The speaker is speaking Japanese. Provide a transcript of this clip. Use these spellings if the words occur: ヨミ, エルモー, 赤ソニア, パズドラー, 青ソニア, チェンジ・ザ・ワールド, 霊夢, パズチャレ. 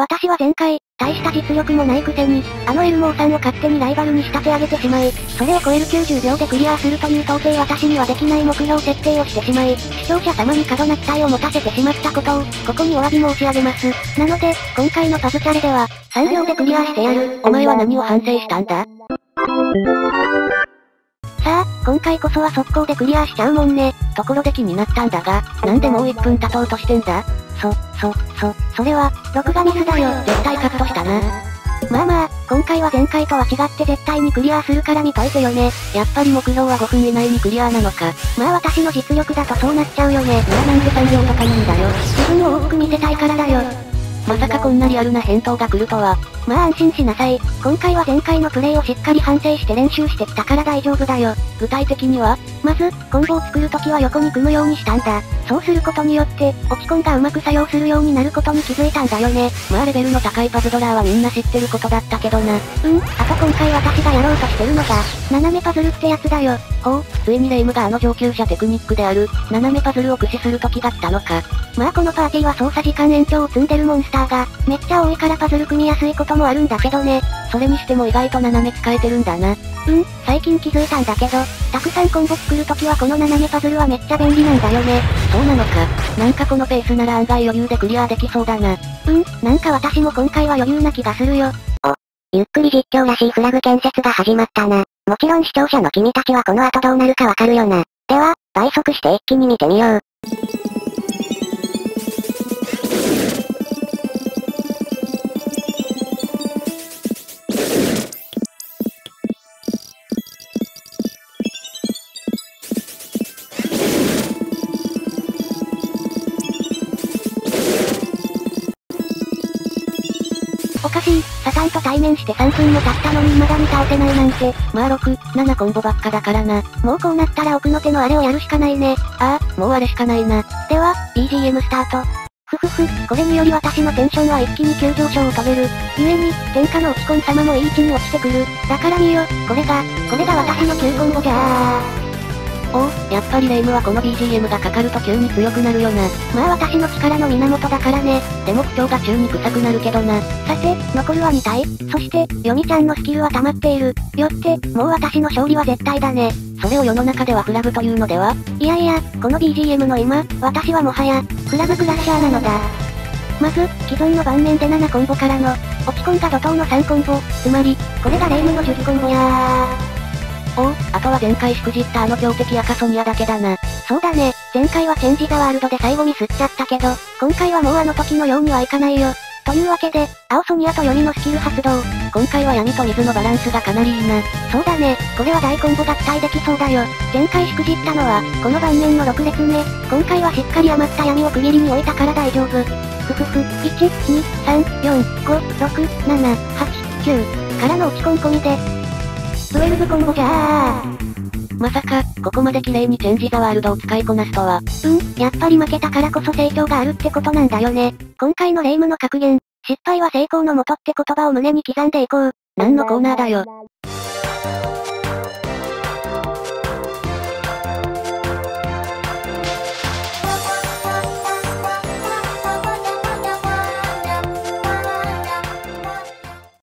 私は前回、大した実力もないくせに、あのエルモーさんを勝手にライバルに仕立て上げてしまい、それを超える90秒でクリアするという到底私にはできない目標設定をしてしまい、視聴者様に過度な期待を持たせてしまったことを、ここにお詫び申し上げます。なので、今回のパズチャレでは、3秒でクリアしてやる。お前は何を反省したんだ？さあ、今回こそは速攻でクリアしちゃうもんね。ところで気になったんだが、なんでもう1分経とうとしてんだ？それは、録画ミスだよ。絶対カットしたな。まあまあ、今回は前回とは違って絶対にクリアするから見といてよね。やっぱり目標は5分以内にクリアなのか。まあ私の実力だとそうなっちゃうよね。いやなんで3秒とかなんだよ。自分を大きく見せたいからだよ。まさかこんなリアルな返答が来るとは。まあ安心しなさい。今回は前回のプレイをしっかり反省して練習してきたから大丈夫だよ。具体的には？まず、コンボを作るときは横に組むようにしたんだ。そうすることによって、落ち込んがうまく作用するようになることに気づいたんだよね。まあレベルの高いパズドラーはみんな知ってることだったけどな。あと今回私がやろうとしてるのが、斜めパズルってやつだよ。ほう、ついに霊夢があの上級者テクニックである、斜めパズルを駆使するときが来たのか。まあこのパーティーは操作時間延長を積んでるモンスターが、めっちゃ多いからパズル組みやすいこともあるんだけどね。それにしても意外と斜め使えてるんだな。最近気づいたんだけど、たくさんコンボ作るときはこの斜めパズルはめっちゃ便利なんだよね。そうなのか。なんかこのペースなら案外余裕でクリアできそうだな。なんか私も今回は余裕な気がするよ。お、ゆっくり実況らしいフラグ建設が始まったな。もちろん視聴者の君たちはこの後どうなるかわかるよな。では、倍速して一気に見てみよう。サタンと対面して3分も経ったのに未だに倒せないなんて。まあ6、7コンボばっかだからな。もうこうなったら奥の手のあれをやるしかないね。もうあれしかないな。では、BGM スタート。これにより私のテンションは一気に急上昇を遂げる。ゆえに、天下の落ち込ん様もいい位置に落ちてくる。だから見よ、これが私の9コンボじゃー。やっぱり霊夢はこの BGM がかかると急に強くなるよな。まあ私の力の源だからね。でも口調が中に臭くなるけどな。さて、残るは2体。そして、ヨミちゃんのスキルは溜まっている。よって、もう私の勝利は絶対だね。それを世の中ではフラグというのでは？いやいや、この BGM の今、私はもはや、フラグクラッシャーなのだ。まず、既存の盤面で7コンボからの、落ち込んが怒涛の3コンボ。つまり、これが霊夢の10コンボやー。あとは前回しくじったあの強敵赤ソニアだけだな。そうだね、前回はチェンジ・ザ・ワールドで最後ミスっちゃったけど、今回はもうあの時のようにはいかないよ。というわけで、青ソニアとヨミのスキル発動。今回は闇と水のバランスがかなりいいな。そうだね、これは大コンボが期待できそうだよ。前回しくじったのは、この盤面の6列目。今回はしっかり余った闇を区切りに置いたから大丈夫。1、2、3、4、5、6、7、8、9からの落ち込みで、12コンボじゃー。まさか、ここまで綺麗にチェンジ・ザ・ワールドを使いこなすとは。やっぱり負けたからこそ成長があるってことなんだよね。今回の霊夢の格言、失敗は成功のもとって言葉を胸に刻んでいこう。何のコーナーだよ。